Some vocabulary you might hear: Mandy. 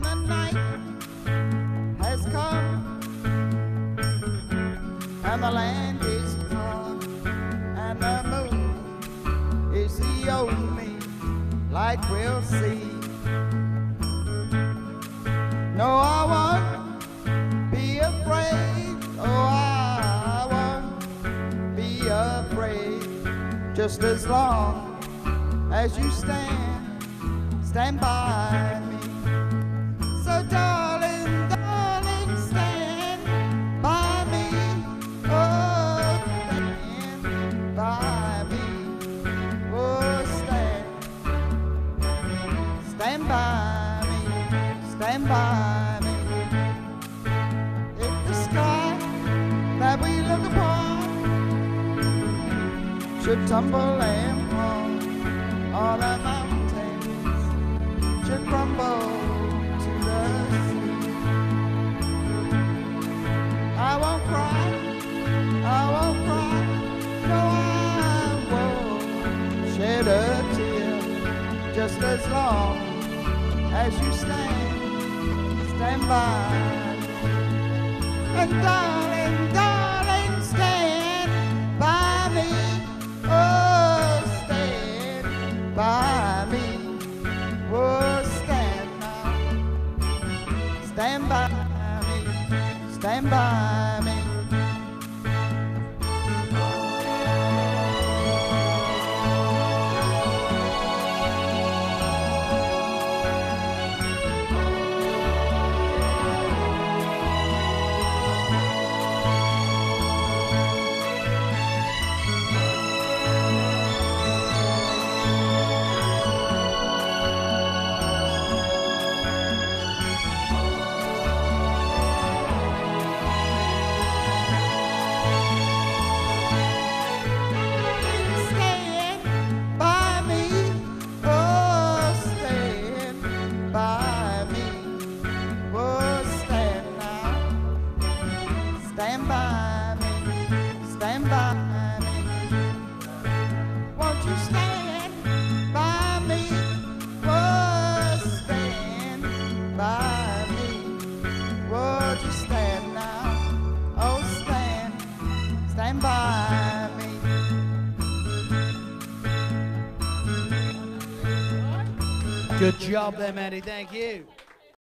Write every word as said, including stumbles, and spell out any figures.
when the night has come and the land is dark and the moon is the only light we'll see. No, I won't be afraid. Oh, I won't be afraid. Just as long as you stand, stand by me. So darling, darling, stand by me. Oh, stand by me. Oh, stand, stand by me, stand by me. If the sky that we look upon should tumble and fall, all the mountains should crumble. I won't cry, I won't cry, no, I won't shed a tear. Just as long as you stand, stand by. And darling, darling, stand by me. Oh, stand by me. Oh, stand now, stand by me, stand by. Good job there, Mandy. Thank you.